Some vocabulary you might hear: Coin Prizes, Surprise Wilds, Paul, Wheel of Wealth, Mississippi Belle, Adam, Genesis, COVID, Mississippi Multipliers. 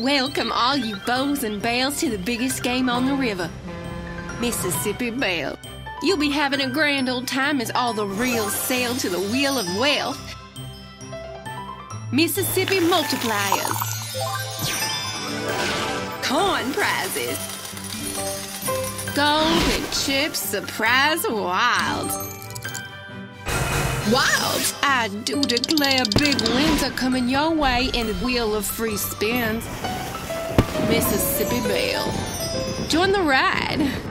Welcome all you bows and bells to the biggest game on the river, Mississippi Belle. You'll be having a grand old time as all the reels sail to the wheel of wealth. Mississippi Multipliers, Coin Prizes, Gold and Chips Surprise Wilds. Wilds! I do declare big wins are coming your way in the wheel of free spins. Mississippi Belle. Join the ride.